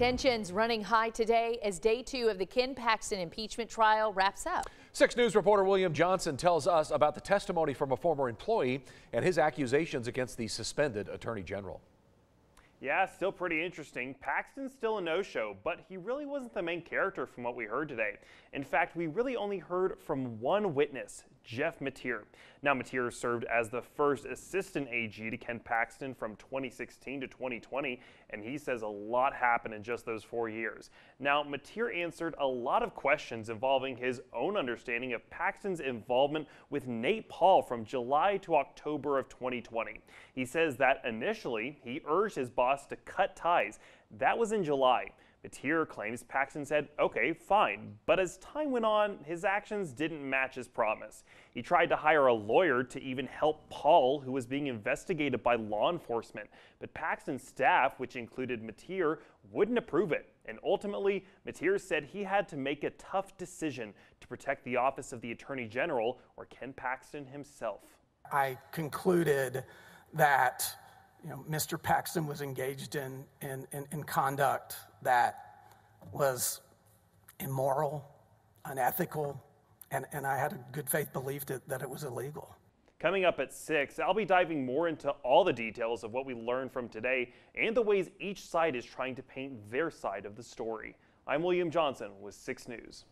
Tensions running high today as day two of the Ken Paxton impeachment trial wraps up. 6 News reporter William Johnson tells us about the testimony from a former employee and his accusations against the suspended attorney general. Yeah, still pretty interesting. Paxton's still a no-show, but he really wasn't the main character from what we heard today. In fact, we really only heard from one witness, Jeff Mateer. Now, Mateer served as the first assistant AG to Ken Paxton from 2016 to 2020, and he says a lot happened in just those 4 years. Now, Mateer answered a lot of questions involving his own understanding of Paxton's involvement with Nate Paul from July to October of 2020. He says that initially, he urged his boss to cut ties. That was in July. Mateer claims Paxton said, okay, fine. But as time went on, his actions didn't match his promise. He tried to hire a lawyer to even help Paul, who was being investigated by law enforcement. But Paxton's staff, which included Mateer, wouldn't approve it. And ultimately, Mateer said he had to make a tough decision to protect the office of the Attorney General or Ken Paxton himself. I concluded that Mr. Paxton was engaged in conduct that was immoral, unethical, and I had a good faith belief that it was illegal. Coming up at 6, I'll be diving more into all the details of what we learned from today and the ways each side is trying to paint their side of the story. I'm William Johnson with 6 News.